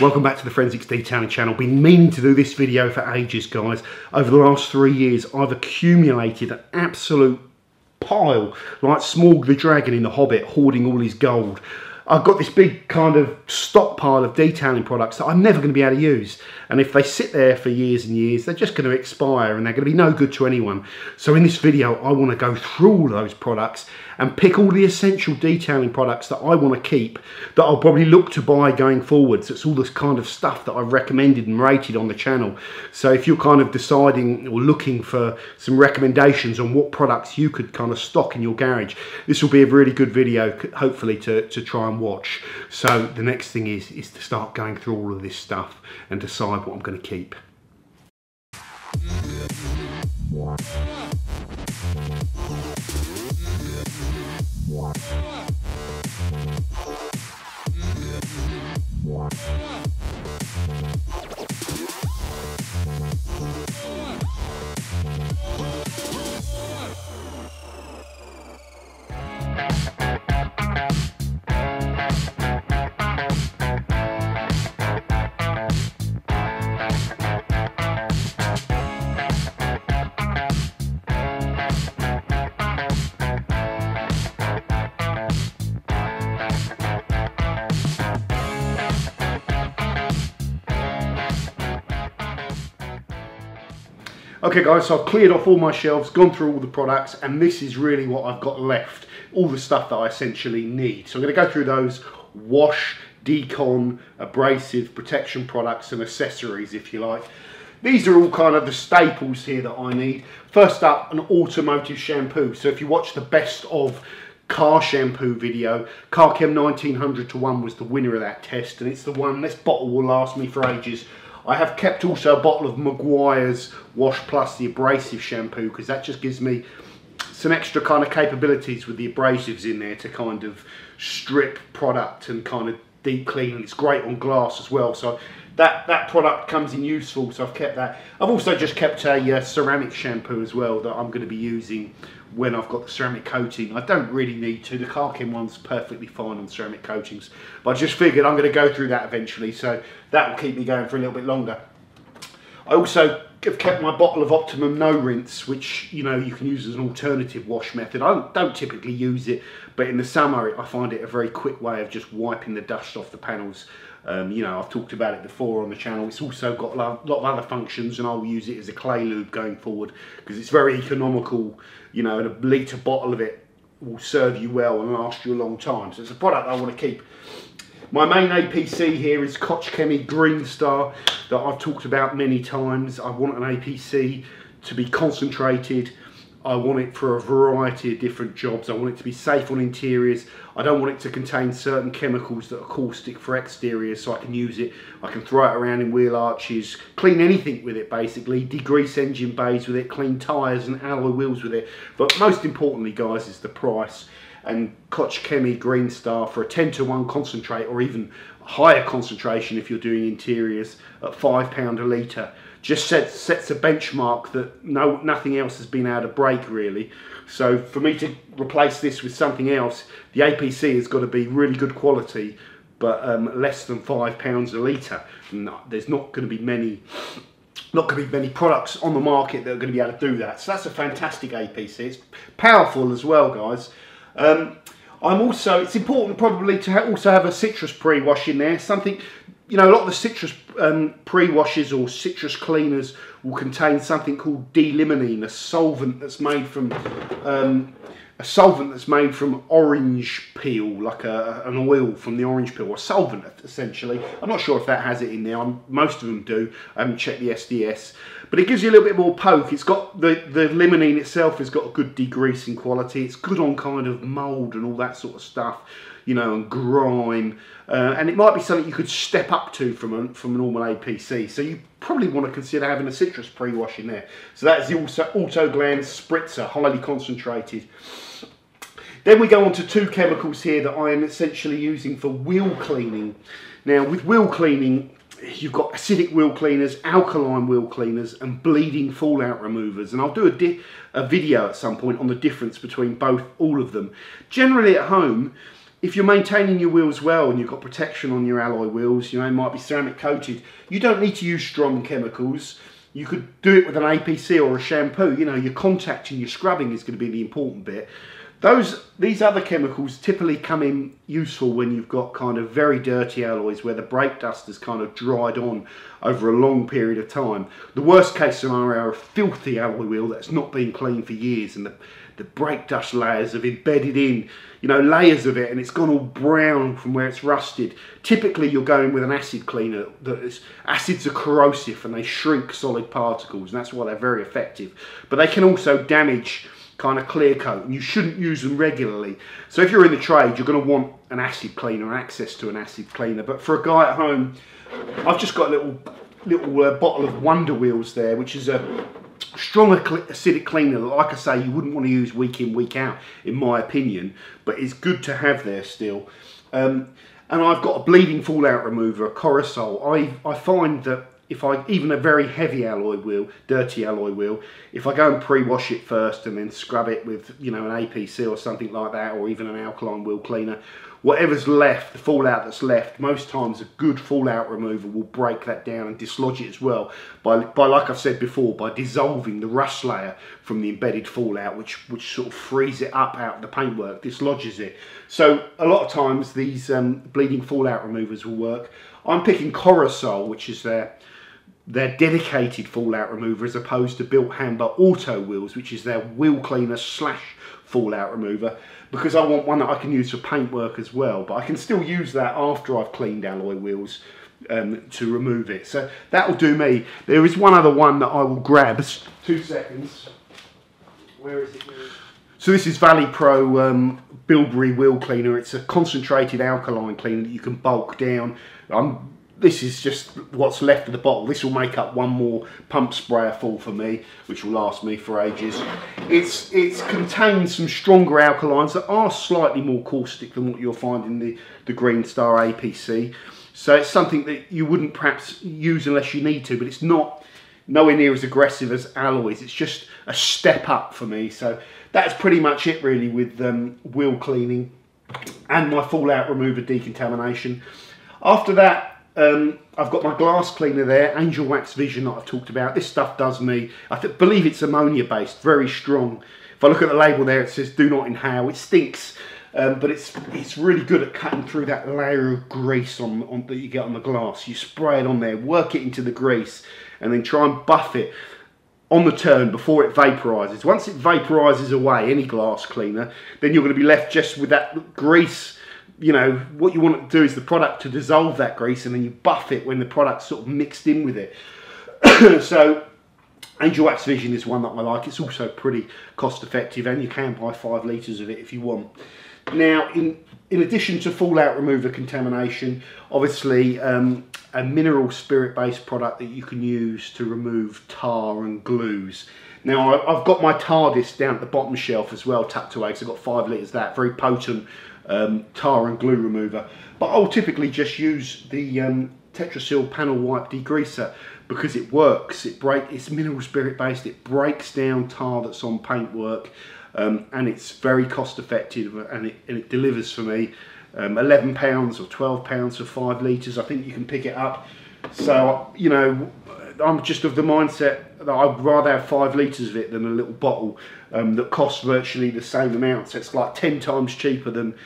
Welcome back to the Forensics Detailing channel. Been meaning to do this video for ages, guys. Over the last 3 years, I've accumulated an absolute pile, like Smaug the Dragon in The Hobbit, hoarding all his gold. I've got this big kind of stockpile of detailing products that I'm never going to be able to use. And if they sit there for years and years, they're just going to expire and they're going to be no good to anyone. So in this video, I want to go through all those products and pick all the essential detailing products that I want to keep, that I'll probably look to buy going forwards. So it's all this kind of stuff that I've recommended and rated on the channel. So if you're kind of deciding or looking for some recommendations on what products you could kind of stock in your garage, this will be a really good video, hopefully, to try and watch. So the next thing is to start going through all of this stuff and decide what I'm going to keep. Okay guys, so I've cleared off all my shelves, gone through all the products, and this is really what I've got left, all the stuff that I essentially need. So I'm going to go through those wash, decon, abrasive, protection products and accessories, if you like. These are all kind of the staples here that I need. First up, an automotive shampoo. So if you watch the best of car shampoo video, CarChem 1900:1 was the winner of that test, and it's the one, this bottle will last me for ages. I have kept also a bottle of Meguiar's Wash Plus, the abrasive shampoo, because that just gives me some extra kind of capabilities with the abrasives in there to kind of strip product and kind of deep clean. It's great on glass as well, so that product comes in useful, so I've kept that. I've also just kept a ceramic shampoo as well that I'm going to be using when I've got the ceramic coating. I don't really need to, the CarChem one's perfectly fine on ceramic coatings, but I just figured I'm going to go through that eventually, so that will keep me going for a little bit longer. I also have kept my bottle of Optimum No Rinse, which, you know, you can use as an alternative wash method. I don't typically use it, but in the summer I find it a very quick way of just wiping the dust off the panels. You know, I've talked about it before on the channel. It's also got a lot of other functions, and I'll use it as a clay lube going forward because it's very economical, you know, and a litre bottle of it will serve you well and last you a long time. So it's a product I want to keep. My main APC here is Koch Chemie Green Star that I've talked about many times. I want an APC to be concentrated. I want it for a variety of different jobs. I want it to be safe on interiors. I don't want it to contain certain chemicals that are caustic for exteriors, so I can use it. I can throw it around in wheel arches, clean anything with it basically, degrease engine bays with it, clean tyres and alloy wheels with it. But most importantly, guys, is the price. And Koch Chemie Green Star for a 10:1 concentrate, or even higher concentration if you're doing interiors, at £5 a litre. Just sets a benchmark that nothing else has been able to break, really. So for me to replace this with something else, the APC has got to be really good quality, but less than £5 a litre. No, there's not going to be many products on the market that are going to be able to do that. So that's a fantastic APC. It's powerful as well, guys. It's important probably to also have a citrus pre-wash in there. Something, you know, a lot of the citrus pre-washes or citrus cleaners will contain something called D-limonene, a solvent that's made from orange peel, like an oil from the orange peel, or solvent essentially. I'm not sure if that has it in there. Most of them do. I haven't checked the SDS, but it gives you a little bit more poke. It's got the limonene itself has got a good degreasing quality. It's good on kind of mould and all that sort of stuff, you know, and grime, and it might be something you could step up to from a normal APC. So you probably want to consider having a citrus pre-wash in there. So that's the Auto Gland Spritzer, highly concentrated. Then we go on to two chemicals here that I am essentially using for wheel cleaning. Now with wheel cleaning, you've got acidic wheel cleaners, alkaline wheel cleaners, and bleeding fallout removers. And I'll do a video at some point on the difference between all of them. Generally at home, If you're maintaining your wheels well and you've got protection on your alloy wheels, you know, might be ceramic coated, you don't need to use strong chemicals. You could do it with an APC or a shampoo. You know, your contacting, your scrubbing is going to be the important bit. These other chemicals typically come in useful when you've got kind of very dirty alloys where the brake dust has kind of dried on over a long period of time. The worst case scenario, a filthy alloy wheel that's not been cleaned for years and the brake dust layers have embedded in, you know, layers of it, and it's gone all brown from where it's rusted. Typically you're going with an acid cleaner. Acids are corrosive and they shrink solid particles, and that's why they're very effective. But they can also damage kind of clear coat, and you shouldn't use them regularly. So if you're in the trade, you're going to want an acid cleaner, access to an acid cleaner. But for a guy at home, I've just got a little bottle of Wonder Wheels there, which is a strong acidic cleaner. Like I say, you wouldn't want to use week in, week out, in my opinion, but it's good to have there still. And I've got a bleeding fallout remover, a Corosol. I find that if even a very heavy alloy wheel, dirty alloy wheel, if I go and pre-wash it first and then scrub it with, you know, an APC or something like that, or even an alkaline wheel cleaner, whatever's left, the fallout that's left, most times a good fallout remover will break that down and dislodge it as well by like I've said before, by dissolving the rust layer from the embedded fallout, which sort of frees it up out of the paintwork, dislodges it. So a lot of times these bleeding fallout removers will work. I'm picking Corosol, which is their dedicated fallout remover, as opposed to Bilt Hamber Auto Wheels, which is their wheel cleaner / fallout remover, because I want one that I can use for paintwork as well, but I can still use that after I've cleaned alloy wheels to remove it. So that will do me. There is one other one that I will grab. 2 seconds. Where is it? So this is Valley Pro Bilberry Wheel Cleaner. It's a concentrated alkaline cleaner that you can bulk down. This is just what's left of the bottle. This will make up one more pump sprayer full for me, which will last me for ages. It's contains some stronger alkalines that are slightly more caustic than what you'll find in the Green Star APC. So it's something that you wouldn't perhaps use unless you need to, but it's not nowhere near as aggressive as alloys. It's just a step up for me. So that's pretty much it really with wheel cleaning and my fallout remover decontamination. After that, I've got my glass cleaner there, Angel Wax Vision, that I've talked about. This stuff does me, I believe it's ammonia based, very strong. If I look at the label there, it says do not inhale. It stinks, but it's really good at cutting through that layer of grease on that you get on the glass. You spray it on there, work it into the grease, and then try and buff it on the turn before it vaporizes. Once it vaporizes away, any glass cleaner, then you're going to be left just with that grease. You know, what you want to do is the product to dissolve that grease, and then you buff it when the product's sort of mixed in with it. So Angel Wax Vision is one that I like. It's also pretty cost effective, and you can buy 5 litres of it if you want. Now, in addition to fallout remover contamination, obviously a mineral spirit based product that you can use to remove tar and glues. Now, I've got my Tardis down at the bottom shelf as well, tucked away, because I've got 5 litres of that, very potent tar and glue remover. But I'll typically just use the Tetraseal panel wipe degreaser because it works. It's mineral spirit based, it breaks down tar that's on paintwork, and it's very cost effective, and it delivers for me £11 or £12 for 5 litres. I think you can pick it up. So, you know, I'm just of the mindset that I'd rather have 5 litres of it than a little bottle that costs virtually the same amount. So it's like 10 times cheaper than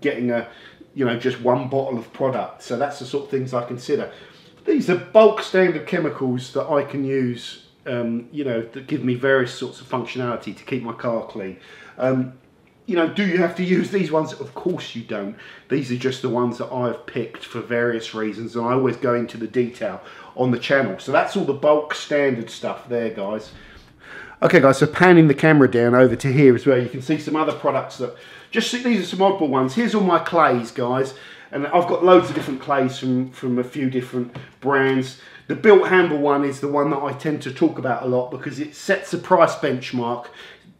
getting just one bottle of product. So that's the sort of things I consider. These are bulk standard chemicals that I can use, that give me various sorts of functionality to keep my car clean. Do you have to use these ones? Of course you don't. These are just the ones that I've picked for various reasons, and I always go into the detail on the channel. So that's all the bulk standard stuff there, guys. Okay guys, so panning the camera down over to here as well, you can see some other products that these are some oddball ones. Here's all my clays, guys, and I've got loads of different clays from a few different brands. The Bilt Hamber one is the one that I tend to talk about a lot because it sets a price benchmark.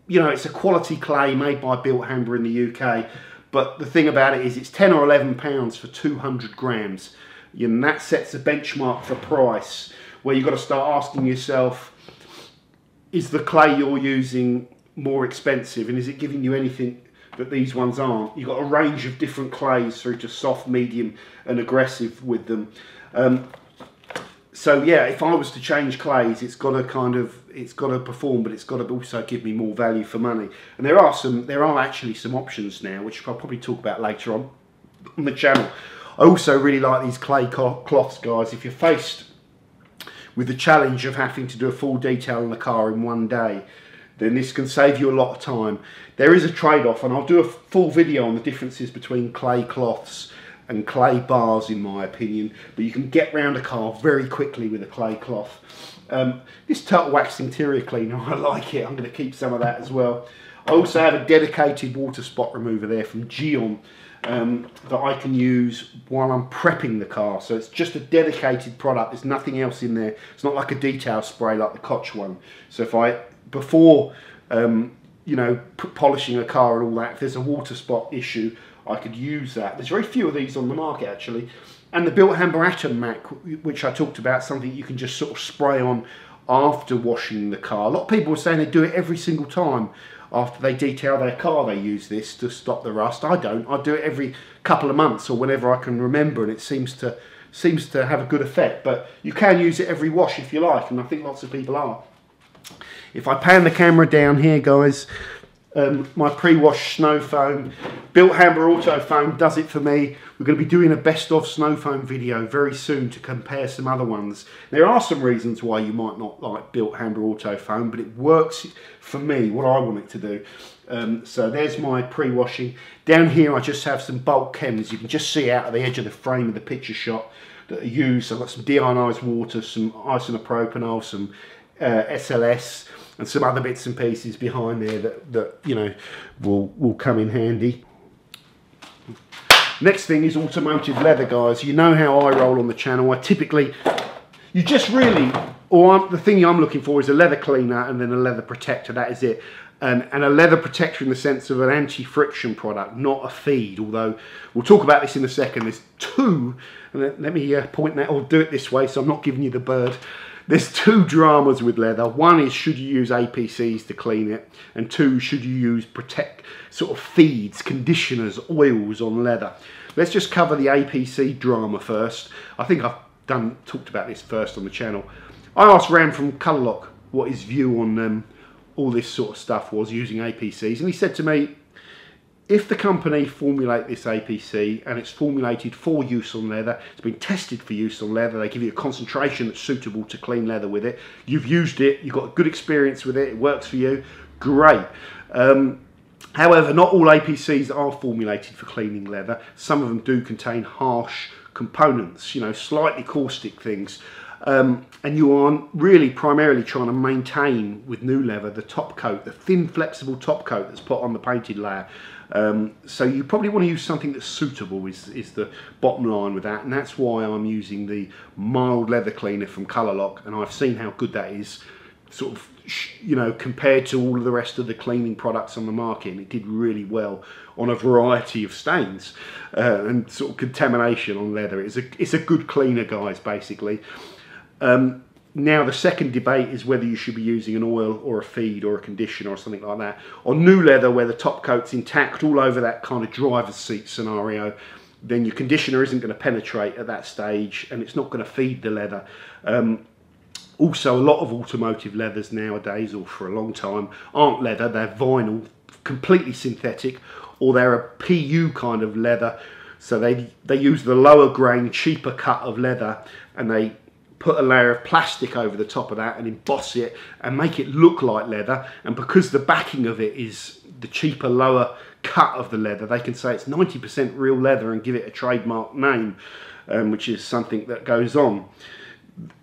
You know, it's a quality clay made by Bilt Hamber in the UK, but the thing about it is it's £10 or £11 for 200 grams. And that sets a benchmark for price where you've got to start asking yourself, is the clay you're using more expensive, and is it giving you anything that these ones aren't. You've got a range of different clays through to soft, medium and aggressive with them. So yeah, if I was to change clays, it's got to perform, but it's got to also give me more value for money. And there are actually some options now, which I'll probably talk about later on the channel. I also really like these clay cloths, guys. If you're faced with the challenge of having to do a full detail on the car in one day, then this can save you a lot of time. There is a trade-off, and I'll do a full video on the differences between clay cloths and clay bars, in my opinion, but you can get round a car very quickly with a clay cloth. This Turtle Wax interior cleaner, I like it. I'm going to keep some of that as well. I also have a dedicated water spot remover there from Gyeon that I can use while I'm prepping the car. So it's just a dedicated product. There's nothing else in there. It's not like a detail spray like the Koch one. So if I, before you know, polishing a car and all that, if there's a water spot issue, I could use that. There's very few of these on the market, actually. And the Bilt Hamber Atom Mac, which I talked about, something you can just sort of spray on after washing the car. A lot of people were saying they do it every single time after they detail their car. They use this to stop the rust. I don't. I do it every couple of months or whenever I can remember, and it seems to have a good effect. But you can use it every wash if you like, and I think lots of people are. If I pan the camera down here, guys, my pre-wash snow foam, Bilt Hamber Auto Foam, does it for me. We're going to be doing a best of snow foam video very soon to compare some other ones. There are some reasons why you might not like Bilt Hamber Auto Foam, but it works for me, what I want it to do. So there's my pre-washing. Down here I just have some bulk chems. You can just see out of the edge of the frame of the picture shot that are used. I've got some deionized water, some isonipropanol, some SLS, and some other bits and pieces behind there that you know will come in handy. Next thing is automotive leather, guys. You know how I roll on the channel. I typically, you just really, the thing I'm looking for is a leather cleaner and then a leather protector. That is it. And a leather protector in the sense of an anti-friction product, not a feed. Although we'll talk about this in a second. There's two, and let me point that, or do it this way so I'm not giving you the bird. There's two dramas with leather. One is, should you use APCs to clean it? And two, should you use feeds, conditioners, oils on leather? Let's just cover the APC drama first. I think I've talked about this first on the channel. I asked Ram from Colourlock what his view on all this sort of stuff was using APCs. And he said to me, if the company formulate this APC and it's formulated for use on leather, it's been tested for use on leather, they give you a concentration that's suitable to clean leather with it, you've used it, you've got a good experience with it, it works for you, great. However, not all APCs are formulated for cleaning leather. Some of them do contain harsh components, you know, slightly caustic things. And you are really primarily trying to maintain with new leather the top coat, the thin flexible top coat that's put on the painted layer. So you probably want to use something that's suitable is the bottom line with that, and that's why I'm using the mild leather cleaner from Colourlock, and I've seen how good that is, sort of, you know, compared to all of the rest of the cleaning products on the market, and it did really well on a variety of stains and sort of contamination on leather. It's a good cleaner, guys, basically. Now the second debate is whether you should be using an oil or a feed or a conditioner or something like that. On new leather where the top coat's intact all over that kind of driver's seat scenario, then your conditioner isn't going to penetrate at that stage and it's not going to feed the leather. Also, a lot of automotive leathers nowadays, or for a long time, aren't leather, they're vinyl, completely synthetic, or they're a PU kind of leather. So they use the lower grain, cheaper cut of leather and they put a layer of plastic over the top of that and emboss it and make it look like leather. And because the backing of it is the cheaper, lower cut of the leather, they can say it's 90% real leather and give it a trademark name, which is something that goes on.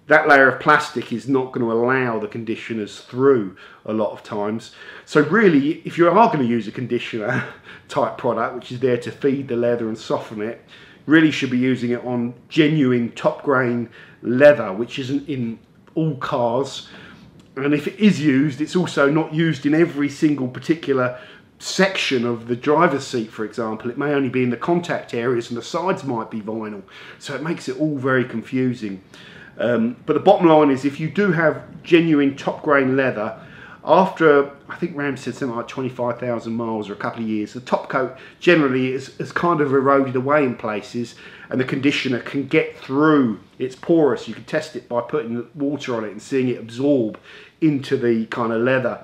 That layer of plastic is not going to allow the conditioners through a lot of times. So really, if you are going to use a conditioner type product, which is there to feed the leather and soften it, really should be using it on genuine top grain leather, which isn't in all cars, and if it is used, it's also not used in every single particular section of the driver's seat, for example. It may only be in the contact areas and the sides might be vinyl, so it makes it all very confusing. But the bottom line is, if you do have genuine top grain leather, after I think Ram said something like 25,000 miles or a couple of years, the top coat generally is kind of eroded away in places, and the conditioner can get through. It's porous. You can test it by putting water on it and seeing it absorb into the kind of leather.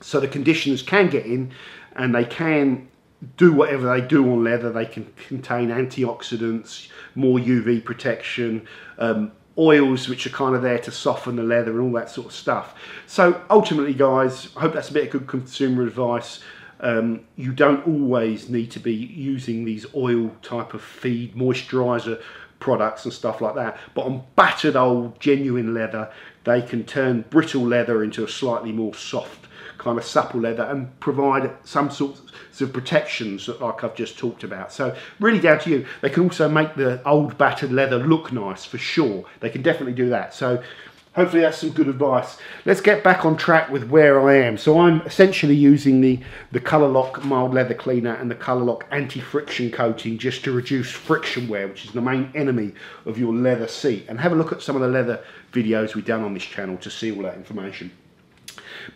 So the conditioners can get in and they can do whatever they do on leather. They can contain antioxidants, more UV protection, oils which are kind of there to soften the leather and all that sort of stuff. So ultimately, guys, I hope that's a bit of good consumer advice. You don't always need to be using these oil type of feed moisturizer products and stuff like that, but on battered old genuine leather, they can turn brittle leather into a slightly more soft kind of supple leather and provide some sorts of protections that, like I've just talked about. So really down to you. They can also make the old battered leather look nice, for sure. They can definitely do that. So hopefully that's some good advice. Let's get back on track with where I am. So I'm essentially using the Colourlock mild leather cleaner and the Colourlock anti-friction coating just to reduce friction wear, which is the main enemy of your leather seat. And have a look at some of the leather videos we've done on this channel to see all that information.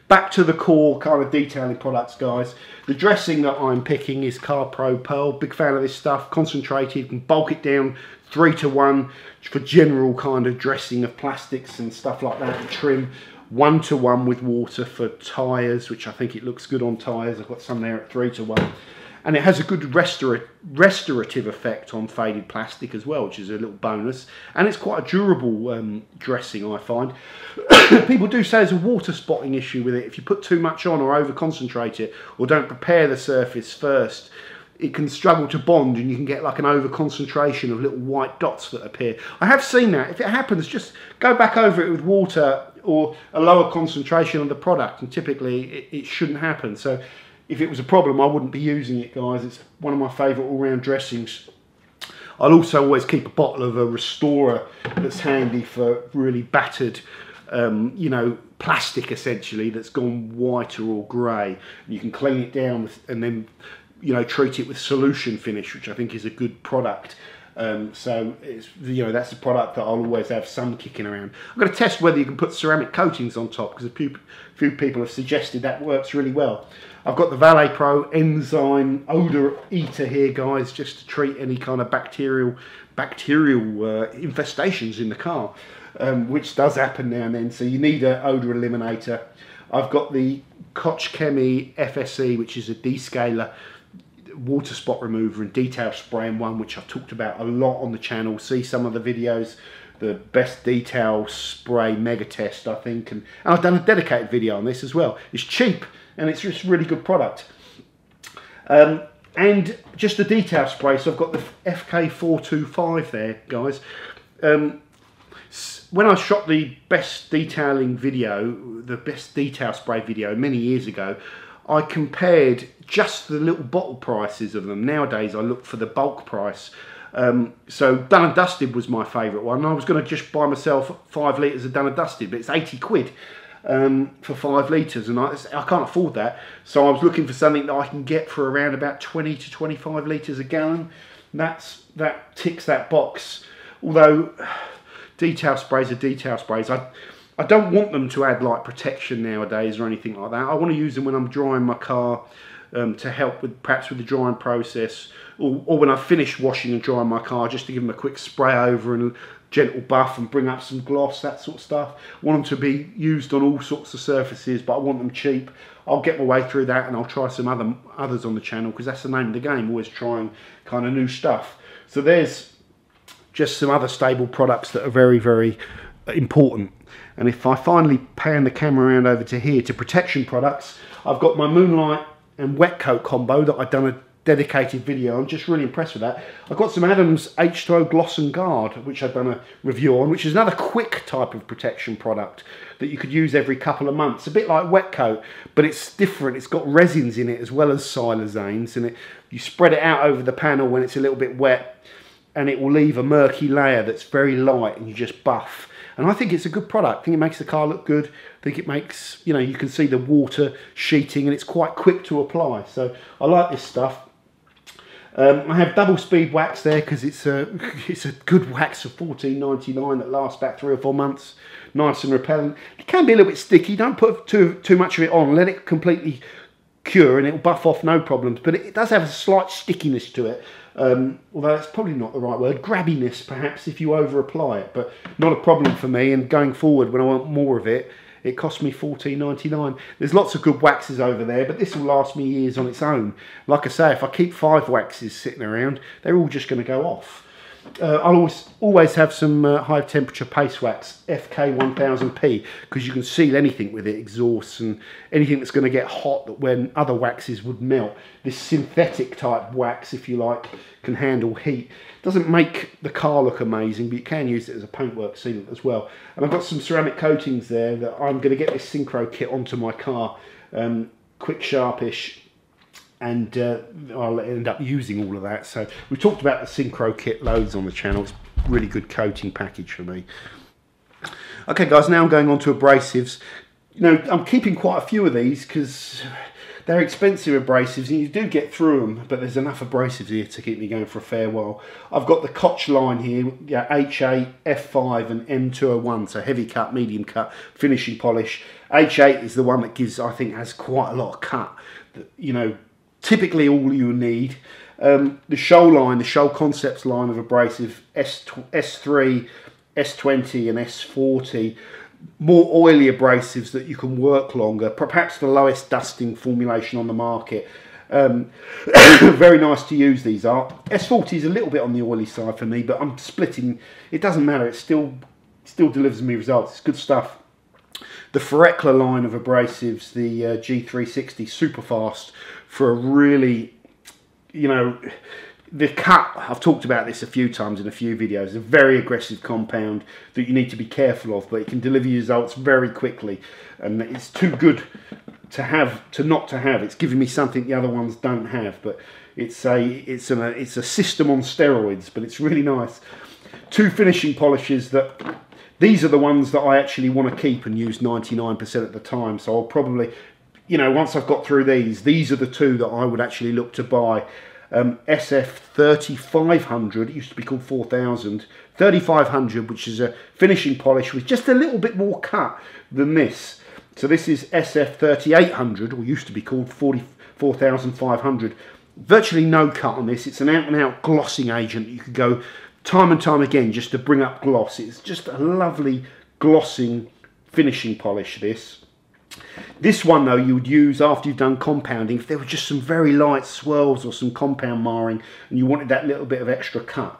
Back to the core kind of detailing products, guys. The dressing that I'm picking is CarPro Pearl. Big fan of this stuff. Concentrated, can bulk it down 3-to-1 for general kind of dressing of plastics and stuff like that, and trim. 1-to-1 with water for tyres, which I think it looks good on tyres. I've got some there at 3-to-1. And it has a good restorative effect on faded plastic as well, which is a little bonus. And it's quite a durable dressing, I find. People do say there's a water spotting issue with it. If you put too much on or over concentrate it, or don't prepare the surface first, it can struggle to bond and you can get like an over concentration of little white dots that appear. I have seen that. If it happens, just go back over it with water or a lower concentration of the product, and typically it shouldn't happen. So if it was a problem, I wouldn't be using it, guys. It's one of my favourite all-round dressings. I'll also always keep a bottle of a restorer that's handy for really battered, you know, plastic essentially that's gone whiter or grey. You can clean it down and then, you know, treat it with Solution Finish, which I think is a good product. So it's, you know, that's a product that I'll always have some kicking around. I'm going to test whether you can put ceramic coatings on top, because a few people have suggested that works really well. I've got the Valet Pro Enzyme Odor Eater here, guys, just to treat any kind of bacterial infestations in the car, which does happen now and then. So you need an odor eliminator. I've got the Koch Chemie FSE, which is a descaler, water spot remover and detail spray in one, which I've talked about a lot on the channel. See some of the videos, the best detail spray mega test, I think, and I've done a dedicated video on this as well. It's cheap and it's just a really good product. And just the detail spray, so I've got the FK425 there, guys. When I shot the best detailing video, the best detail spray video many years ago, I compared just the little bottle prices of them. Nowadays I look for the bulk price. So Dun and Dusted was my favourite one. I was going to just buy myself 5 litres of Dun and Dusted, but it's 80 quid for 5 litres, and I can't afford that. So I was looking for something that I can get for around about 20 to 25 litres a gallon. That ticks that box. Although detail sprays are detail sprays. I don't want them to add like protection nowadays or anything like that. I want to use them when I'm drying my car to help with perhaps with the drying process, or when I finish washing and drying my car, just to give them a quick spray over and a gentle buff and bring up some gloss, that sort of stuff. I want them to be used on all sorts of surfaces, but I want them cheap. I'll get my way through that, and I'll try some others on the channel, because that's the name of the game, always trying kind of new stuff. So there's just some other stable products that are very, very important. And if I finally pan the camera around over to here to protection products, I've got my Moonlight and Wet Coat combo that I've done a dedicated video on. I'm just really impressed with that. I've got some Adams H2O Gloss and Guard, which I've done a review on, which is another quick type of protection product that you could use every couple of months. A bit like Wet Coat, but it's different. It's got resins in it as well as siloxanes, and you spread it out over the panel when it's a little bit wet, and it will leave a murky layer that's very light, and you just buff. And I think it's a good product. I think it makes the car look good. I think it makes, you know, you can see the water sheeting, and it's quite quick to apply. So I like this stuff. I have Double Speed wax there because it's a good wax of $14.99 that lasts about 3 or 4 months. Nice and repellent. It can be a little bit sticky. Don't put too much of it on. Let it completely cure and it'll buff off, no problems. But it does have a slight stickiness to it. Although that's probably not the right word. Grabbiness, perhaps, if you over apply it. But not a problem for me. And going forward, when I want more of it, it cost me $14.99. There's lots of good waxes over there, but this will last me years on its own. Like I say, if I keep 5 waxes sitting around, they're all just going to go off. I'll always have some high temperature paste wax, FK1000P, because you can seal anything with it, exhausts and anything that's going to get hot that when other waxes would melt. This synthetic type wax, if you like, can handle heat. Doesn't make the car look amazing, but you can use it as a paintwork sealant as well. And I've got some ceramic coatings there that I'm going to get this Synchro kit onto my car, quick sharpish. And I'll end up using all of that. So we talked about the Synchro kit loads on the channel. It's a really good coating package for me. Okay guys, now I'm going on to abrasives. You know, I'm keeping quite a few of these because they're expensive abrasives and you do get through them, but there's enough abrasives here to keep me going for a fair while. I've got the Koch line here, yeah, H8, F5 and M201, so heavy cut, medium cut, finishing polish. H8 is the one that gives, I think, has quite a lot of cut, you know, typically all you need. The Sho line, the Sho Concepts line of abrasive, S3, S20 and S40, more oily abrasives that you can work longer, perhaps the lowest dusting formulation on the market. Very nice to use these are. S40 is a little bit on the oily side for me, but I'm splitting, it doesn't matter, it still delivers me results. It's good stuff. The Farecla line of abrasives, the G360 super fast for a really, you know, the cut, I've talked about this a few times in a few videos, a very aggressive compound that you need to be careful of, but it can deliver you results very quickly and it's too good to have, to not to have. It's giving me something the other ones don't have, but it's a system on steroids, but it's really nice. Two finishing polishes that, these are the ones that I actually want to keep and use 99% of the time. So I'll probably, you know, once I've got through these are the two that I would actually look to buy. SF 3500, it used to be called 4000. 3500, which is a finishing polish with just a little bit more cut than this. So this is SF 3800, or used to be called 44500. Virtually no cut on this. It's an out-and-out glossing agent that you could go time and time again just to bring up gloss. It's just a lovely glossing finishing polish, this one though you would use after you've done compounding if there were just some very light swirls or some compound marring and you wanted that little bit of extra cut.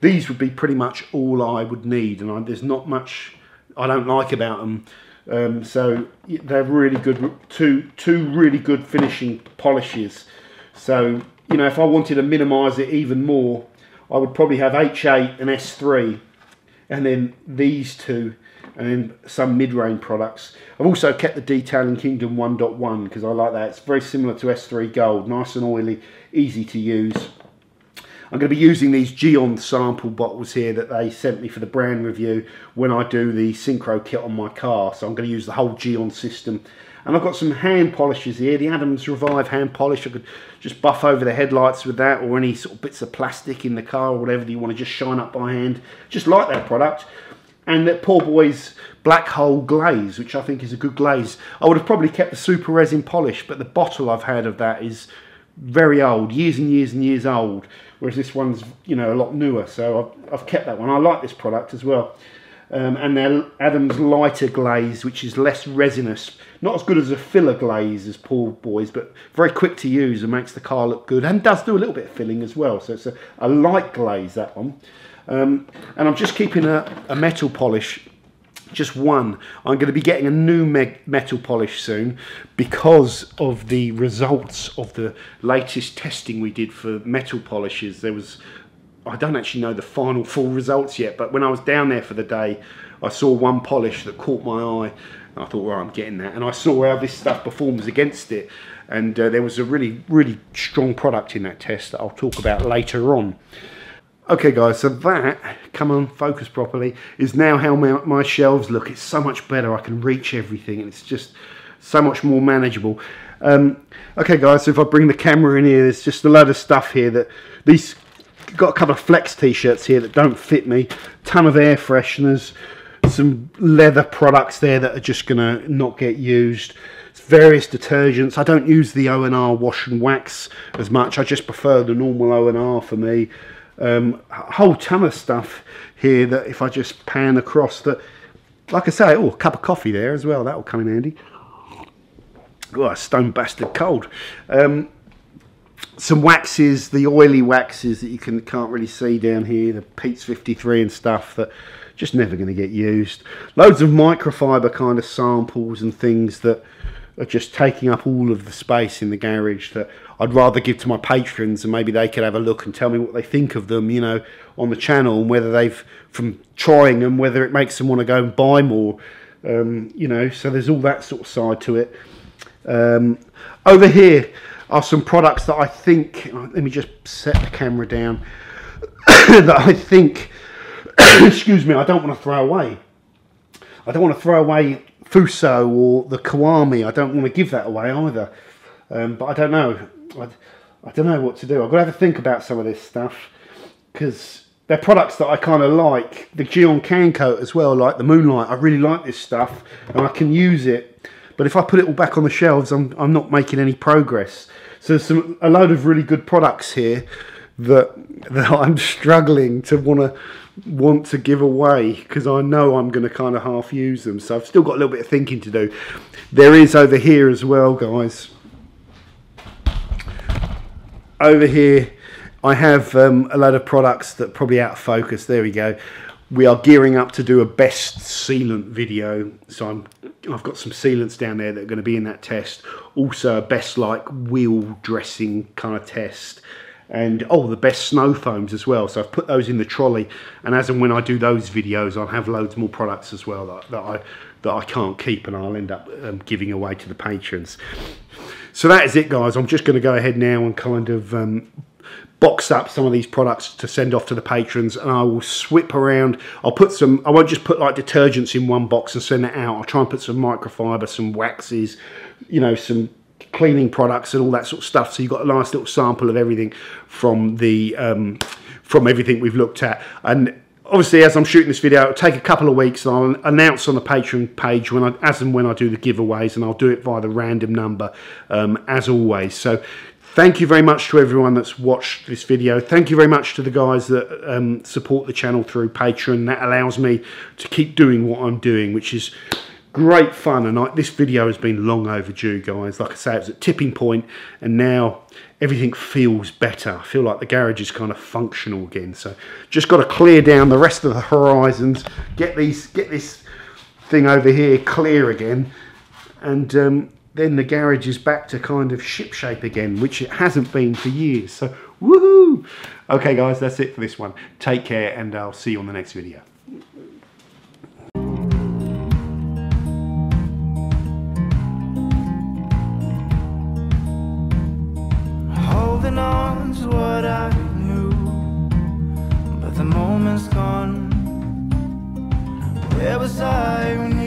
These would be pretty much all I would need, and there's not much I don't like about them. So they're really good, two really good finishing polishes. So, you know, if I wanted to minimize it even more, I would probably have H8 and S3 and then these two and then some mid-range products. I've also kept the Detailing Kingdom 1.1 because I like that. It's very similar to S3 Gold, nice and oily, easy to use. I'm going to be using these Gyeon sample bottles here that they sent me for the brand review when I do the Synchro kit on my car. So I'm going to use the whole Gyeon system. And I've got some hand polishes here, the Adams Revive hand polish. I could just buff over the headlights with that, or any sort of bits of plastic in the car or whatever that you want to just shine up by hand. Just like that product. And that Poor Boy's Black Hole glaze, which I think is a good glaze. I would have probably kept the super resin polish, but the bottle I've had of that is very old, years and years and years old, whereas this one's, you know, a lot newer. So I've kept that one. I like this product as well. And their Adams lighter glaze, which is less resinous, not as good as a filler glaze as Poor Boy's, but very quick to use and makes the car look good and does do a little bit of filling as well. So it's a light glaze, that one. And I'm just keeping a metal polish, just one. I'm going to be getting a new metal polish soon because of the results of the latest testing we did for metal polishes. There was, I don't actually know the final full results yet, but when I was down there for the day, I saw one polish that caught my eye, and I thought, well, I'm getting that. And I saw how this stuff performs against it, and there was a really, really strong product in that test that I'll talk about later on. Okay guys, so that, come on, focus properly, is now how my shelves look. It's so much better, I can reach everything, and it's just so much more manageable. Okay guys, so if I bring the camera in here, there's just a load of stuff here that these, got a couple of flex t-shirts here that don't fit me, ton of air fresheners, some leather products there that are just gonna not get used, various detergents. I don't use the O&R wash and wax as much, I just prefer the normal O&R for me. A whole ton of stuff here that if I just pan across, that like I say, oh, a cup of coffee there as well, that will come in handy. Oh, a stone bastard cold. Some waxes, the oily waxes that you can't really see down here, the Pete's 53 and stuff that just never going to get used. Loads of microfiber kind of samples and things that are just taking up all of the space in the garage that I'd rather give to my patrons, and maybe they could have a look and tell me what they think of them, you know, on the channel, and whether they've, from trying them, whether it makes them want to go and buy more, you know, so there's all that sort of side to it. Over here are some products that I think, let me just set the camera down, that I think, excuse me, I don't want to throw away. I don't want to throw away Fuso or the Kiwami. I don't want to give that away either. But I don't know. I don't know what to do. I've got to have a think about some of this stuff, because they're products that I kind of like. The Gyeon can coat as well, like the Moonlight. I really like this stuff and I can use it. But if I put it all back on the shelves, I'm not making any progress. So there's a load of really good products here that I'm struggling to want to give away, because I know I'm going to kind of half use them. So I've still got a little bit of thinking to do. There is over here as well, guys. Over here, I have a load of products that probably out of focus. There we go. We are gearing up to do a best sealant video, so I've got some sealants down there that are going to be in that test. Also a best like wheel dressing kind of test, and oh, the best snow foams as well. So I've put those in the trolley, and as and when I do those videos, I'll have loads more products as well that I can't keep, and I'll end up giving away to the patrons. So that is it, guys. I'm just going to go ahead now and kind of box up some of these products to send off to the patrons, and I will swip around. I'll put some, I won't just put like detergents in one box and send it out. I'll try and put some microfiber, some waxes, you know, some cleaning products and all that sort of stuff, so you've got a nice little sample of everything from the from everything we've looked at. And obviously, as I'm shooting this video, it'll take a couple of weeks, and I'll announce on the Patreon page as and when I do the giveaways, and I'll do it via the random number as always. So thank you very much to everyone that's watched this video. Thank you very much to the guys that support the channel through Patreon. That allows me to keep doing what I'm doing, which is great fun. And this video has been long overdue, guys. Like I say, it was at tipping point, and now everything feels better. I feel like the garage is kind of functional again. So just got to clear down the rest of the horizons, get this thing over here clear again, and then the garage is back to kind of shipshape again, which it hasn't been for years. So, woohoo! Okay, guys, that's it for this one. Take care, and I'll see you on the next video. Holding on to what I knew, but the moment's gone. Where was I when